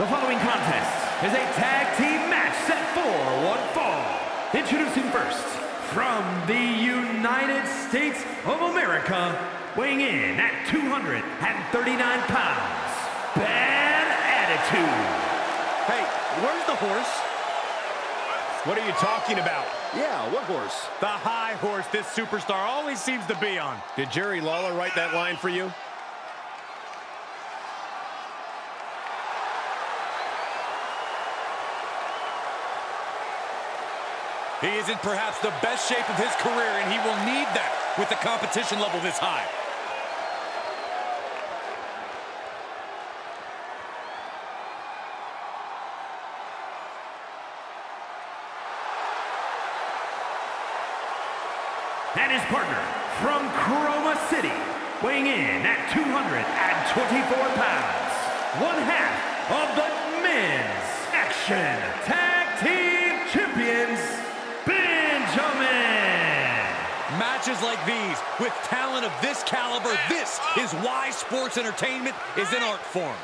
The following contest is a tag team match set for one fall. Introducing first, from the United States of America, weighing in at 239 pounds, Bad Attitude. Hey, where's the horse? What are you talking about? Yeah, what horse? The high horse this superstar always seems to be on. Did Jerry Lawler write that line for you? He is in perhaps the best shape of his career, and he will need that with the competition level this high. And his partner from Chroma City, weighing in at 224 pounds, one half of the Men's Action Tag Team Champions, Benjamin! Matches like these, with talent of this caliber, this is why sports entertainment is an art form.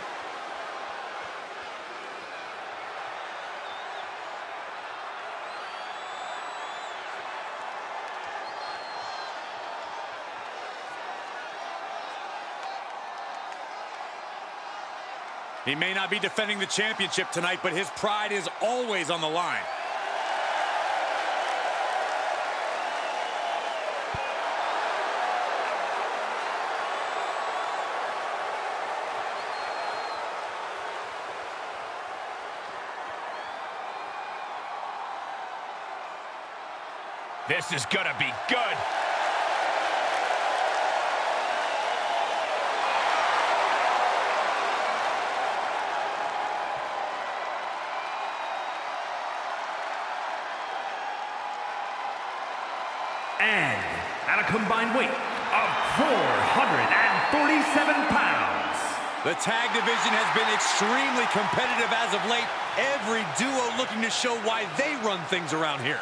He may not be defending the championship tonight, but his pride is always on the line. This is gonna be good. And at a combined weight of 447 pounds, the tag division has been extremely competitive as of late. Every duo looking to show why they run things around here.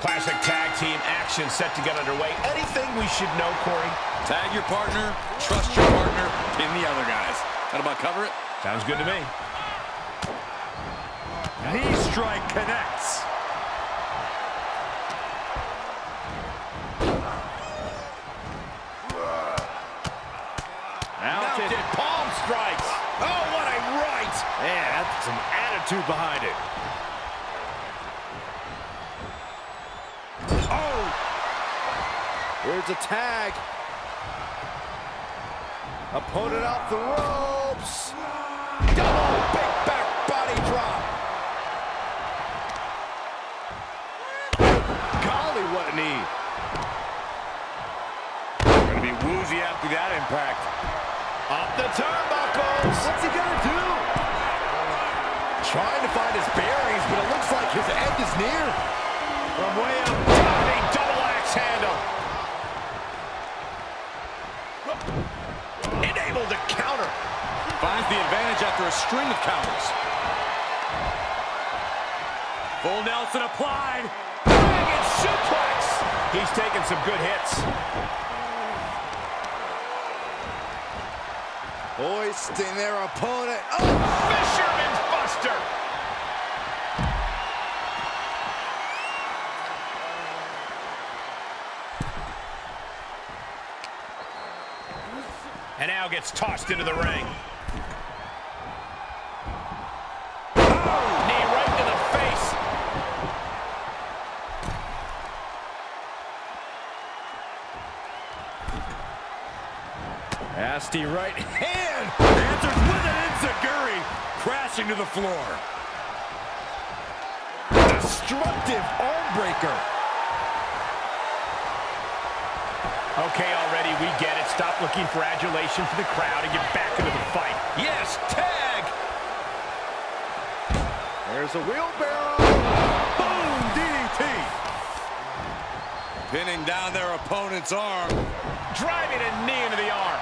Classic tag team action set to get underway. Anything we should know, Corey? Tag your partner, trust your partner, pin the other guys. That about cover it? Sounds good to me. Knee strike connects. Mounted palm strikes. Oh, what a right! Man, that's some attitude behind it. There's a tag. Opponent off the ropes. Double big back body drop. Golly, what a knee. We're going to be woozy after that impact. Off the turnbuckles. What's he going to do? Trying to find his bearings, but it looks like his end is near. From way up top, a double axe handle. Unable to counter. Finds the advantage after a string of counters. Full Nelson applied. Dragon suplex. He's taking some good hits. Hoisting their opponent. Oh, Fisherman's Buster. And now gets tossed into the ring. Oh, knee right to the face. Nasty right hand answered with an enziguri, crashing to the floor. Destructive arm breaker. Okay, already we get it. Stop looking for adulation for the crowd and get back into the fight. Yes, tag. There's a wheelbarrow. Boom, DDT. Pinning down their opponent's arm. Driving a knee into the arm.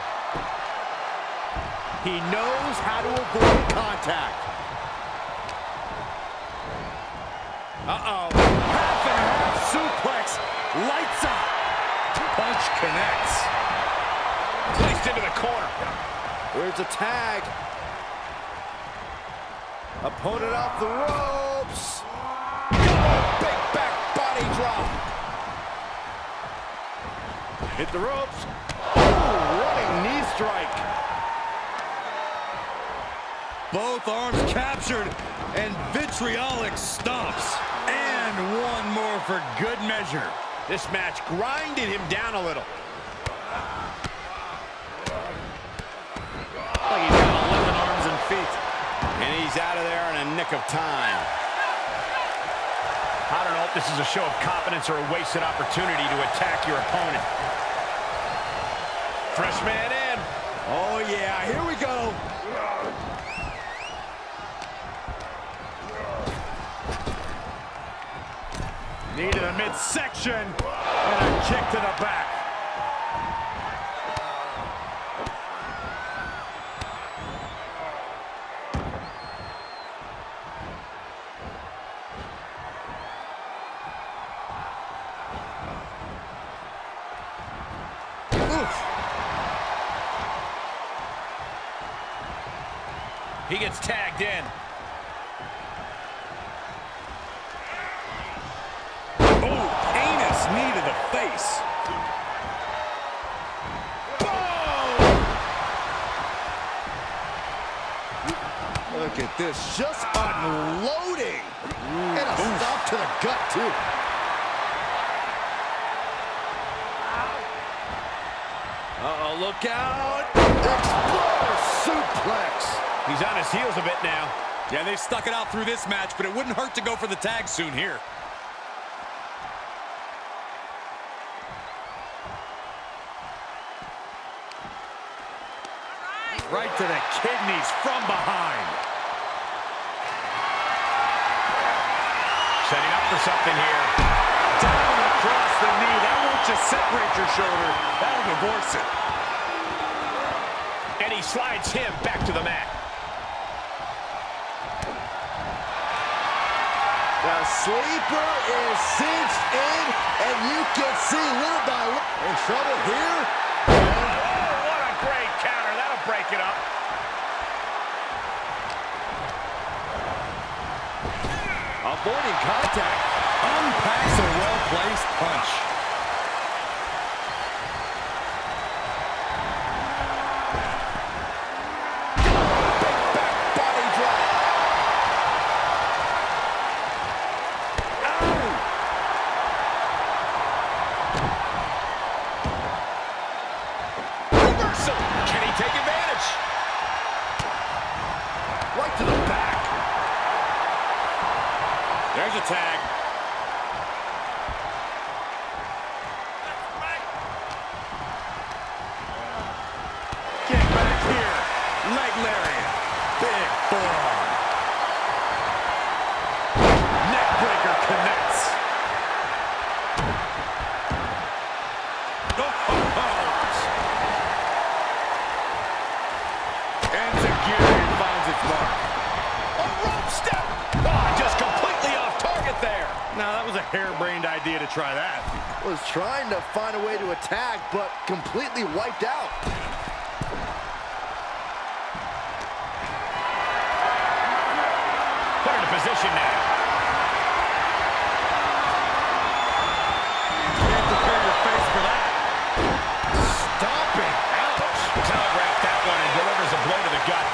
He knows how to avoid contact. Uh-oh. Half and half suplex. Lights up. Punch connects. Placed into the corner. There's a tag. Opponent off the ropes. Big back body drop. Hit the ropes. Oh, running knee strike. Both arms captured, and vitriolic stomps. And one more for good measure. This match grinded him down a little. Like he's got 11 arms and feet. And he's out of there in a nick of time. I don't know if this is a show of confidence or a wasted opportunity to attack your opponent. Fresh man in. Oh, yeah, here we go. Knee to the midsection, and a kick to the back. Oof. He gets tagged in. Knee to the face. Boom! Look at this, just unloading. And a stop to the gut, too. Uh-oh, look out. Exploder suplex. He's on his heels a bit now. Yeah, they've stuck it out through this match, but it wouldn't hurt to go for the tag soon here. Right to the kidneys from behind. Setting up for something here. Down across the knee. That won't just separate your shoulder. That'll divorce it. And he slides him back to the mat. The sleeper is cinched in, and you can see little by little. In trouble here. Break it up. Avoiding contact. Unpacks a well-placed punch. Big back body drop. Ow! Reversal. Can he take advantage? Right to the back. There's a tag. Right. Get back here. Leg lariat. Big forearm. Neck breaker connects. Harebrained idea to try that. Was trying to find a way to attack, but completely wiped out. Put into position now. Can't prepare your face for that. Stomping. Ouch. Todd wrapped that one and delivers a blow to the gut.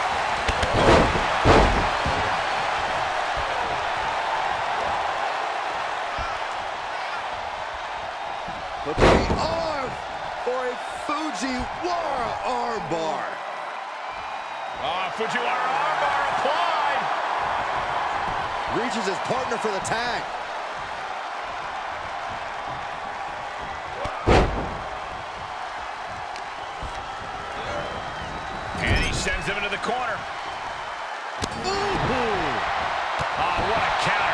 But the arm for a Fuji. Whoa! Fujiwara armbar. Fujiwara armbar applied. Reaches his partner for the tag. And he sends him into the corner. What a counter.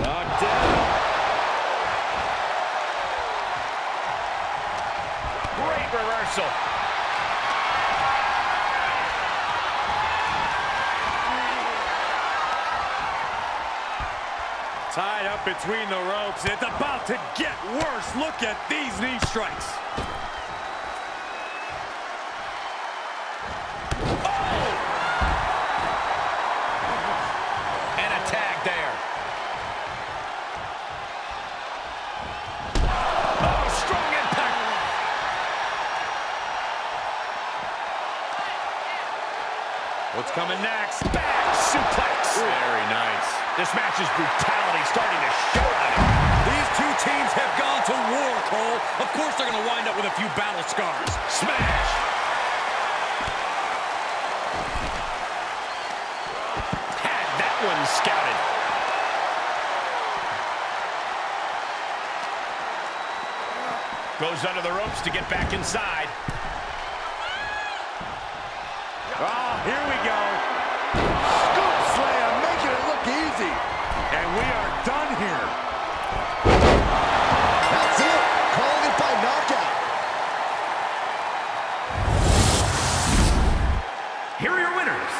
Knocked down. Great reversal. Tied up between the ropes. It's about to get worse. Look at these knee strikes. What's coming next? Back suplex. Very nice. This match's brutality starting to show on it. These two teams have gone to war, Cole. Of course they're going to wind up with a few battle scars. Smash. Had that one scouted. Goes under the ropes to get back inside. Oh, here we go. Scoop slam, making it look easy. And we are done here. That's it. Calling it by knockout. Here are your winners.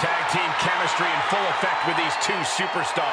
Tag team chemistry in full effect with these two superstars.